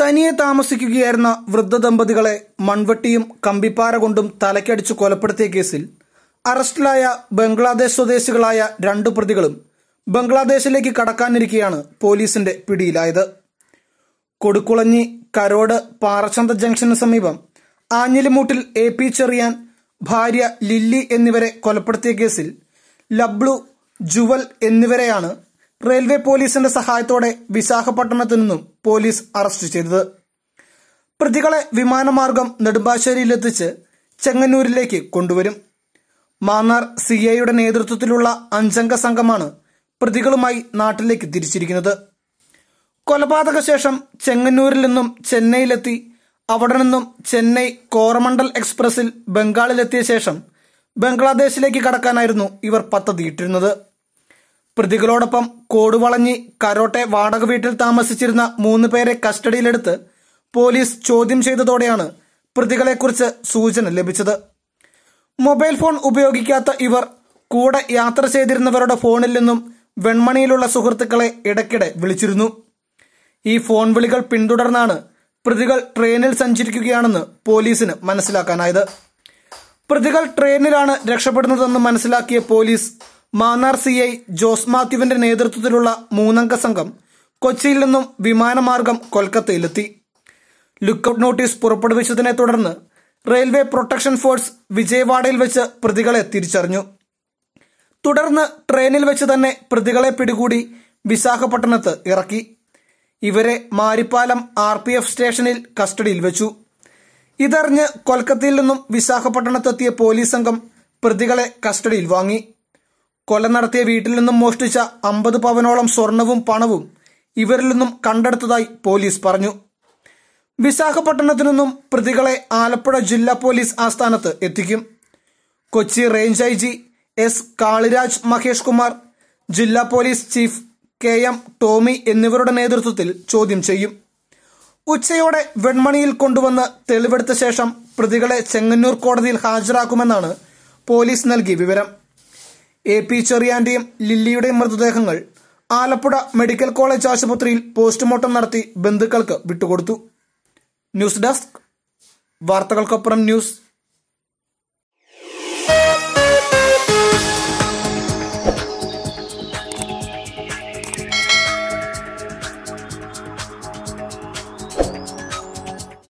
തനിയെ താമസിക്കുകയായിരുന്ന വൃദ്ധ ദമ്പതികളെ മൺവെട്ടിയും കമ്പിപ്പാറ കൊണ്ടും തലയ്ക്കടിച്ചു കൊലപ്പെടുത്തിയ കേസിൽ അറസ്റ്റിലായ ബംഗ്ലാദേശ് സ്വദേശികളായ രണ്ടു പ്രതികളും ബംഗ്ലാദേശിലേക്ക് കടക്കാനിരിക്കെയാണ് പോലീസിന്റെ പിടിയിലായത്. കൊടുക്കുളഞ്ഞി കരോട് പാറച്ചന്ത ജംഗ്ഷന് സമീപം ആഞ്ഞിലിമൂട്ടിൽ എ പി ചെറിയാൻ, ഭാര്യ ലില്ലി എന്നിവരെ കൊലപ്പെടുത്തിയ കേസിൽ ലബ്ലു, ജുവൽ എന്നിവരെയാണ് റെയിൽവേ പോലീസിന്റെ സഹായത്തോടെ വിശാഖപട്ടണത്തു നിന്നും പോലീസ് അറസ്റ്റ് ചെയ്തത്. പ്രതികളെ വിമാനമാർഗം നെടുമ്പാശ്ശേരിയിലെത്തിച്ച് ചെങ്ങന്നൂരിലേക്ക് കൊണ്ടുവരും. മാന്നാർ സിഐയുടെ നേതൃത്വത്തിലുള്ള അഞ്ചംഗ സംഘമാണ് പ്രതികളുമായി നാട്ടിലേക്ക് തിരിച്ചിരിക്കുന്നത്. കൊലപാതക ശേഷം ചെങ്ങന്നൂരിൽ നിന്നും ചെന്നൈയിലെത്തി അവിടെ നിന്നും ചെന്നൈ കോറമണ്ഡൽ എക്സ്പ്രസിൽ ബംഗാളിലെത്തിയ ശേഷം ബംഗ്ലാദേശിലേക്ക് കടക്കാനായിരുന്നു ഇവർ പദ്ധതിയിട്ടിരുന്നത്. പ്രതികളോടൊപ്പം കോടുവളഞ്ഞി കരോട്ടെ വാടക വീട്ടിൽ താമസിച്ചിരുന്ന 3 പേരെ കസ്റ്റഡിയിലെടുത്ത് പോലീസ് ചോദ്യം ചെയ്തതോടെയാണ് പ്രതികളെക്കുറിച്ച് സൂചന ലഭിച്ചത്. മൊബൈൽ ഫോൺ ഉപയോഗിക്കാത്ത ഇവർ കൂടെ യാത്ര ചെയ്തിരുന്നവരുടെ ഫോണിൽ നിന്നും വെൺമണിയിലുള്ള സുഹൃത്തുക്കളെ ഇടയ്ക്കിടെ വിളിച്ചിരുന്നു. ഈ ഫോൺ വിളികൾ പിന്തുടർന്നാണ് പ്രതികൾ ട്രെയിനിൽ സഞ്ചരിക്കുകയാണെന്ന് പോലീസിന് മനസ്സിലാക്കാനായത്. പ്രതികൾ ട്രെയിനിലാണ് രക്ഷപ്പെടുന്നതെന്ന് മനസ്സിലാക്കിയ പോലീസ് മാന്നാർ സിഐ ജോസ് മാത്യുവിന്റെ നേതൃത്വത്തിലുള്ള 3-അംഗ സംഘം കൊച്ചിയിൽ നിന്നും വിമാനമാർഗം കൊൽക്കത്തയിലെത്തി. ലുക്കൌട്ട് നോട്ടീസ് പുറപ്പെടുവിച്ചതിനെ തുടർന്ന് റെയിൽവേ പ്രൊട്ടക്ഷൻ ഫോഴ്സ് വിജയവാഡയിൽ വെച്ച് പ്രതികളെ തിരിച്ചറിഞ്ഞു. തുടർന്ന് ട്രെയിനിൽ വെച്ച് തന്നെ പ്രതികളെ പിടികൂടി വിശാഖപട്ടണത്ത് ഇറക്കി. ഇവരെ മാരിപ്പാലം RPF സ്റ്റേഷനിൽ കസ്റ്റഡിയിൽ വെച്ചു. ഇതറിഞ്ഞ് കൊൽക്കത്തയിൽ നിന്നും വിശാഖപട്ടണത്തെത്തിയ പോലീസ് സംഘം പ്രതികളെ കസ്റ്റഡിയിൽ വാങ്ങി. കൊല നടത്തിയ വീട്ടിൽ നിന്നും മോഷ്ടിച്ച 50 പവനോളം സ്വർണവും പണവും ഇവരിൽ നിന്നും കണ്ടെടുത്തതായി പോലീസ് പറഞ്ഞു. വിശാഖപട്ടണത്തു നിന്നും പ്രതികളെ ആലപ്പുഴ ജില്ലാ പോലീസ് ആസ്ഥാനത്ത് എത്തിക്കും. Kochi range IG S Kaliraj Mahesh Kumar, ജില്ലാ പോലീസ് ചീഫ് KM ടോമി എന്നിവരുടെ നേതൃത്വത്തിൽ ചോദ്യം ചെയ്യും. ഉച്ചയോടെ വെൺമണിയിൽ കൊണ്ടുവന്ന് തെളിവെടുത്ത ശേഷം പ്രതികളെ ചെങ്ങന്നൂർ കോടതിയിൽ ഹാജരാക്കുമെന്നാണ് പോലീസ് നൽകിയ വിവരം. AP ചെറിയാന്റെയും ലില്ലിയുടെയും മൃതദേഹങ്ങൾ ആലപ്പുഴ മെഡിക്കൽ കോളേജ് ആശുപത്രിയിൽ പോസ്റ്റ്മോർട്ടം നടത്തി ബന്ധുക്കൾക്ക് വിട്ടുകൊടുത്തു. ന്യൂസ് ഡെസ്ക്, വാർത്തകൾക്കൊപ്പം ന്യൂസ്.